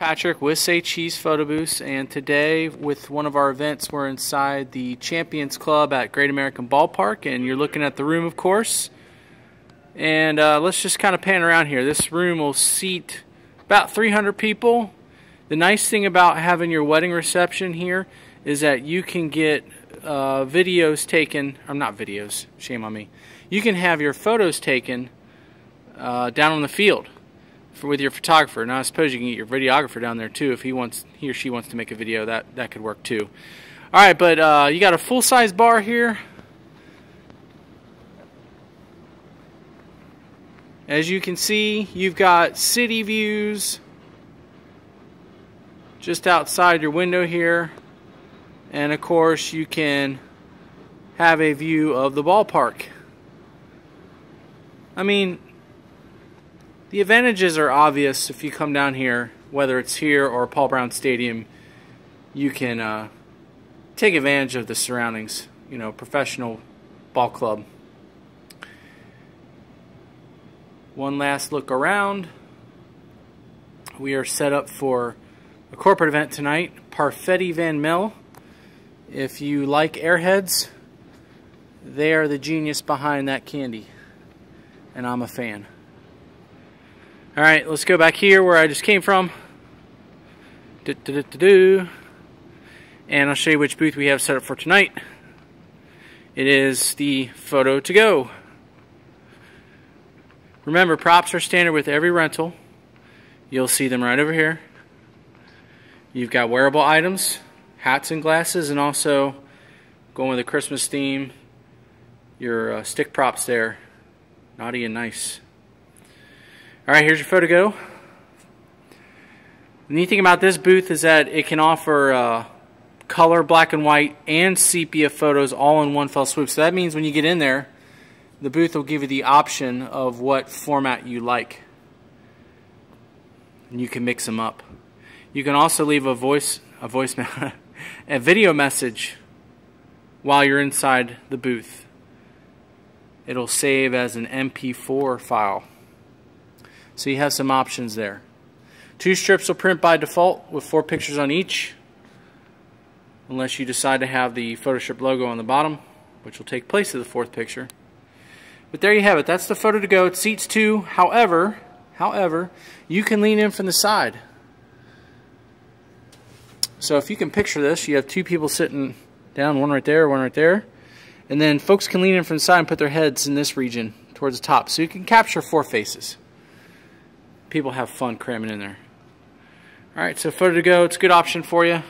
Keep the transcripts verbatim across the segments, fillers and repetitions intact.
Patrick with Say Cheese Photo Booth, and today with one of our events we're inside the Champions Club at Great American Ballpark, and you're looking at the room, of course. And uh, let's just kind of pan around here. This room will seat about three hundred people. The nice thing about having your wedding reception here is that you can get uh, videos taken, or not videos, shame on me. You can have your photos taken uh, down on the field for, with your photographer. Now I suppose you can get your videographer down there too if he wants, he or she wants to make a video. That that could work too. All right, but uh, you got a full-size bar here. As you can see, you've got city views just outside your window here. And of course, you can have a view of the ballpark. I mean, the advantages are obvious if you come down here, whether it's here or Paul Brown Stadium. You can uh, take advantage of the surroundings, you know, professional ball club. One last look around. We are set up for a corporate event tonight, Parfetti Van Melle. If you like Airheads, they are the genius behind that candy, and I'm a fan. All right, let's go back here where I just came from. Do, do, do, do, do. And I'll show you which booth we have set up for tonight. It is the Photo to Go. Remember, props are standard with every rental. You'll see them right over here. You've got wearable items, hats and glasses, and also, going with the Christmas theme, your uh, stick props there. Naughty and nice. All right, here's your photo go. The neat thing about this booth is that it can offer uh, color, black and white, and sepia photos all in one fell swoop. So that means when you get in there, the booth will give you the option of what format you like, and you can mix them up. You can also leave a voice, a voicemail, a video message while you're inside the booth. It'll save as an M P four file. So you have some options there. Two strips will print by default with four pictures on each, unless you decide to have the Photoshop logo on the bottom, which will take place of the fourth picture. But there you have it. That's the Photo to Go. It seats two. However, however, you can lean in from the side. So if you can picture this, you have two people sitting down, one right there, one right there. And then folks can lean in from the side and put their heads in this region towards the top. So you can capture four faces. People have fun cramming in there. All right, so Photo to Go, it's a good option for you.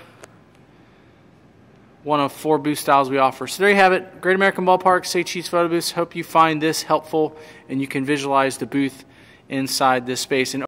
One of four booth styles we offer. So there you have it. Great American Ballpark, Say Cheese Photo Booth. Hope you find this helpful and you can visualize the booth inside this space. And